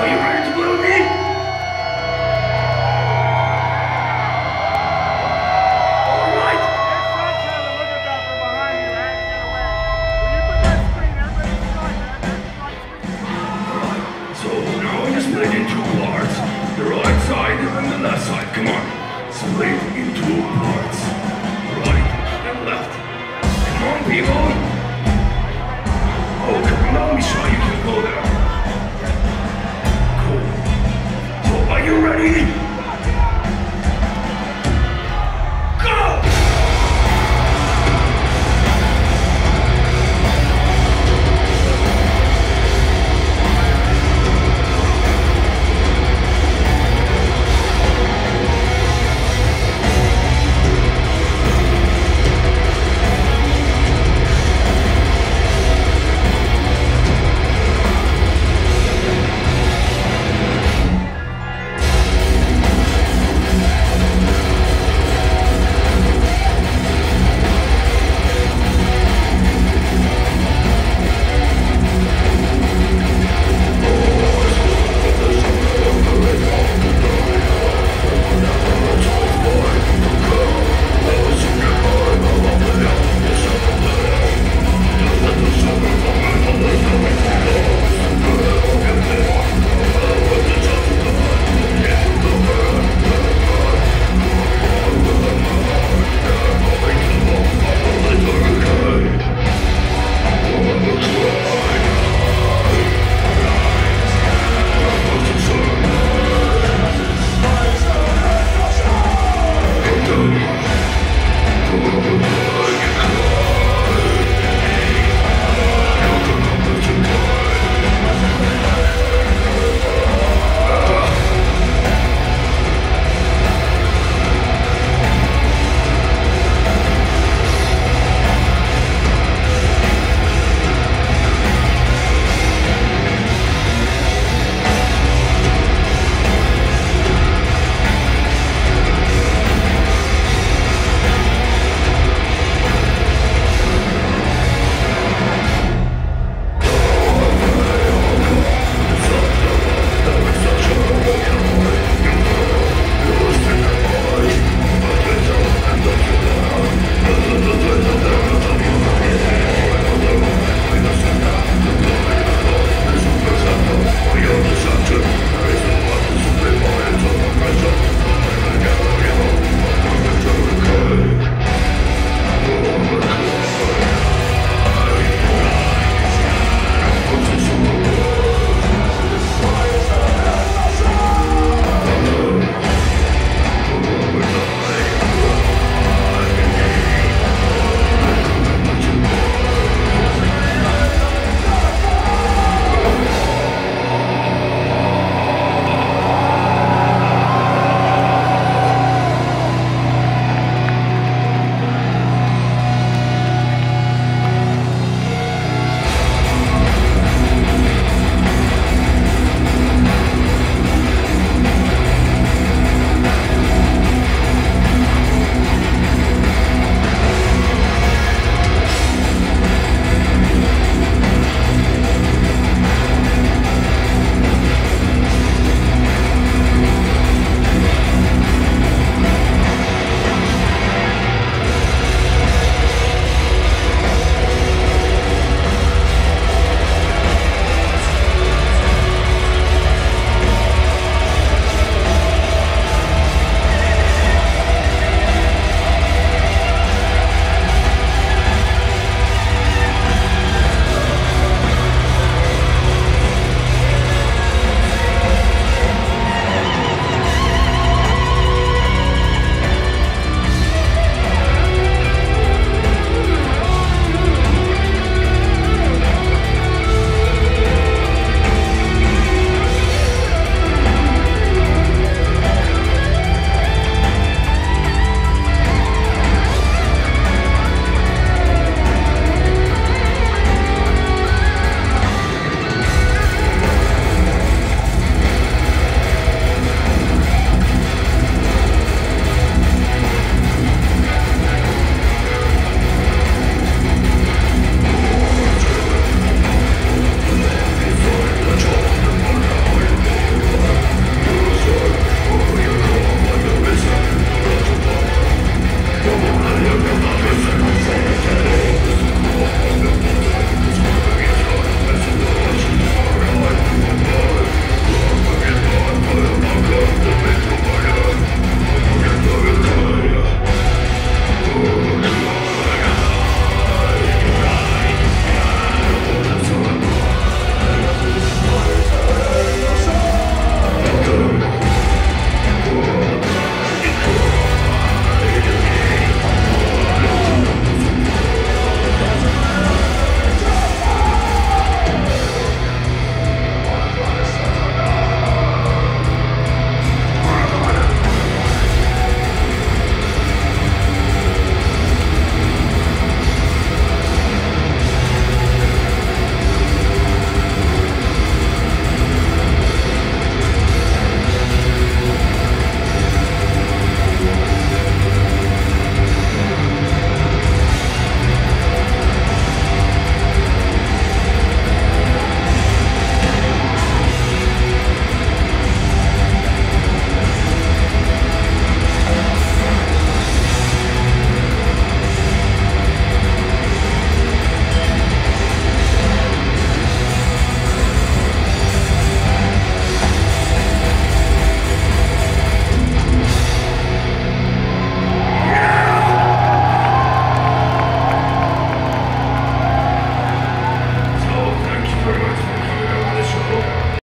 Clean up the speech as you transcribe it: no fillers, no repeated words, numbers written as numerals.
Will you ride the balloon then? All right. Next time, try to look at that from behind you and get away. When you put that screen, everybody's going there. Right. So now you split in two parts. The right side and the left side. Come on. Split in two parts. Right and left. Come on, people.